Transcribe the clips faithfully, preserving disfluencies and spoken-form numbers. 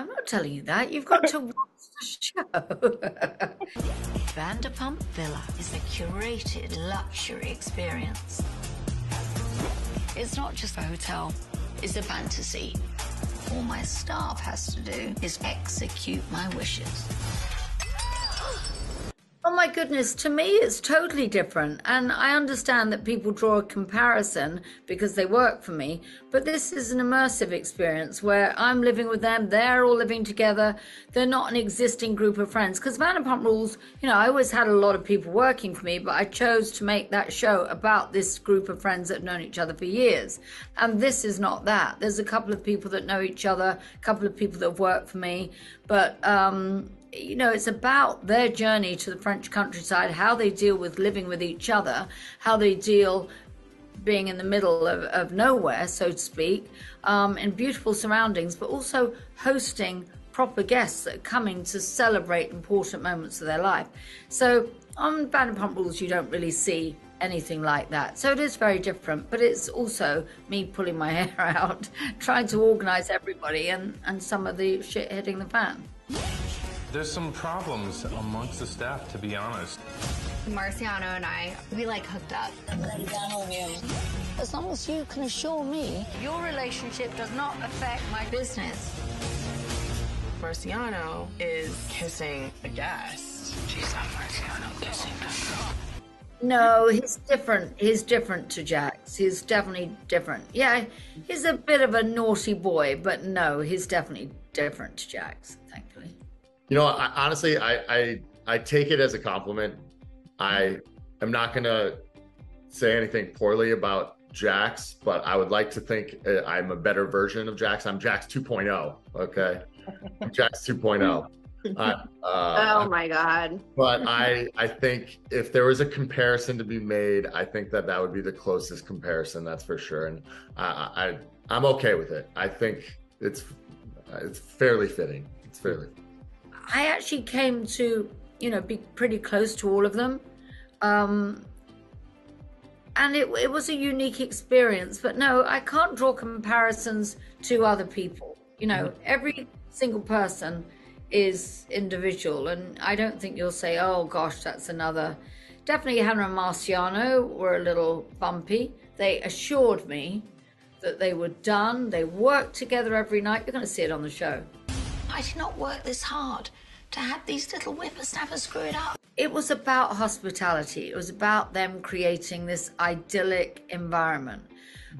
I'm not telling you that. You've got to watch the show. Vanderpump Villa is a curated luxury experience. It's not just a hotel, it's a fantasy. All my staff has to do is execute my wishes. Oh my goodness, to me it's totally different, and I understand that people draw a comparison because they work for me, but this is an immersive experience where I'm living with them, they're all living together, they're not an existing group of friends. Because Vanderpump Rules, you know, I always had a lot of people working for me, but I chose to make that show about this group of friends that have known each other for years, and this is not that. There's a couple of people that know each other, a couple of people that have worked for me, but um you know, it's about their journey to the French countryside, how they deal with living with each other, how they deal being in the middle of, of nowhere, so to speak, um, in beautiful surroundings, but also hosting proper guests that are coming to celebrate important moments of their life. So on Vanderpump Rules, you don't really see anything like that. So it is very different, but it's also me pulling my hair out, trying to organise everybody, and, and some of the shit hitting the fan. There's some problems amongst the staff, to be honest. Marciano and I, we like hooked up. I'm glad you. As long as you can assure me your relationship does not affect my business. Marciano is kissing a guest. She's not Marciano kissing the. No, he's different. He's different to Jax. He's definitely different. Yeah, he's a bit of a naughty boy, but no, he's definitely different to Jax, thankfully. You know, I, honestly, I, I I take it as a compliment. I am not gonna say anything poorly about Jax, but I would like to think I'm a better version of Jax. I'm Jax two point oh, okay? I'm Jax two point oh. I, uh, oh my God. But I, I think if there was a comparison to be made, I think that that would be the closest comparison, that's for sure. And I, I, I'm okay with it. I think it's, it's fairly fitting, it's fairly fitting. I actually came to, you know, be pretty close to all of them. Um, and it, it was a unique experience, but no, I can't draw comparisons to other people. You know, every single person is individual, and I don't think you'll say, oh gosh, that's another. Definitely Hannah and Marciano were a little bumpy. They assured me that they were done. They worked together every night. You're gonna see it on the show. I did not work this hard to have these little whippersnappers screw it up. It was about hospitality. It was about them creating this idyllic environment.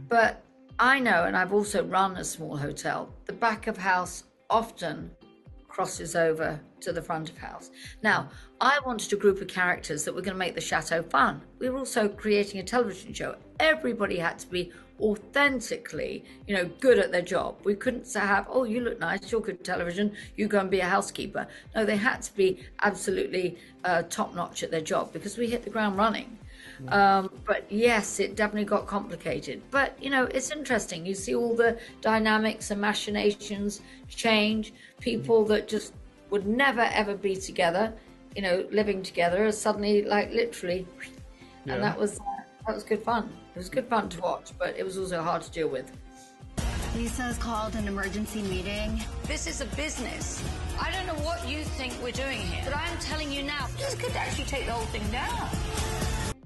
But I know, and I've also run a small hotel, the back of house often crosses over to the front of house. Now, I wanted a group of characters that were going to make the chateau fun. We were also creating a television show. Everybody had to be authentically, you know, good at their job. We couldn't have, oh, you look nice, you're good television, you go and be a housekeeper. No, they had to be absolutely uh, top-notch at their job, because we hit the ground running. Mm. Um, but yes, it definitely got complicated. But, you know, it's interesting. You see all the dynamics and machinations change. People that just would never, ever be together, you know, living together, are suddenly, like, literally. Yeah. And that was... That was good fun. It was good fun to watch, but it was also hard to deal with. Lisa's called an emergency meeting. This is a business. I don't know what you think we're doing here, but I'm telling you now, this could actually take the whole thing down.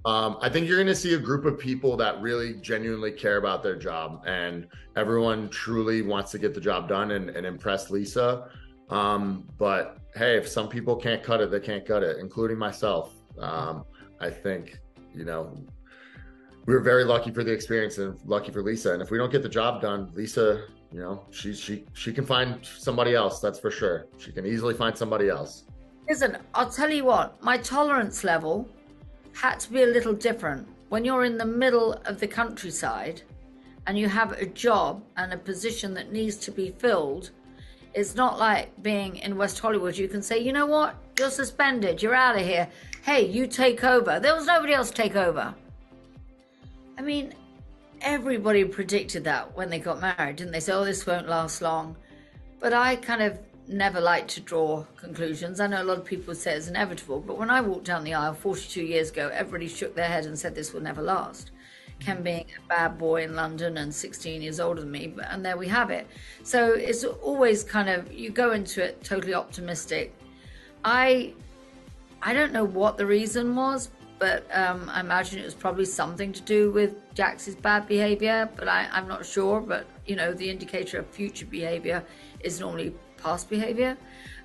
Um, I think you're going to see a group of people that really genuinely care about their job, and everyone truly wants to get the job done and, and impress Lisa. Um, but hey, if some people can't cut it, they can't cut it, including myself. Um, I think, you know, we were very lucky for the experience and lucky for Lisa. And if we don't get the job done, Lisa, you know, she she she can find somebody else, that's for sure. She can easily find somebody else. Listen, I'll tell you what, my tolerance level had to be a little different. When you're in the middle of the countryside and you have a job and a position that needs to be filled, it's not like being in West Hollywood. You can say, you know what, you're suspended, you're out of here. Hey, you take over. There was nobody else to take over. I mean, everybody predicted that when they got married, didn't they? Say, oh, this won't last long. But I kind of never like to draw conclusions. I know a lot of people say it's inevitable, but when I walked down the aisle forty-two years ago, everybody shook their head and said this will never last. Ken being a bad boy in London and sixteen years older than me, but, and there we have it. So it's always kind of, you go into it totally optimistic. I, I don't know what the reason was, but um, I imagine it was probably something to do with Jax's bad behavior, but I, I'm not sure. But you know, the indicator of future behavior is normally past behavior.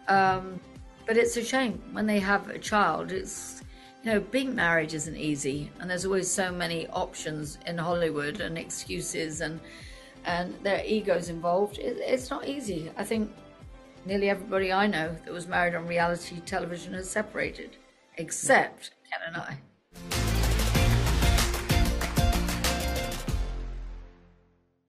Um, but it's a shame when they have a child. It's, you know, being married isn't easy, and there's always so many options in Hollywood and excuses, and and their egos involved. It, it's not easy. I think nearly everybody I know that was married on reality television has separated, except Ken and I.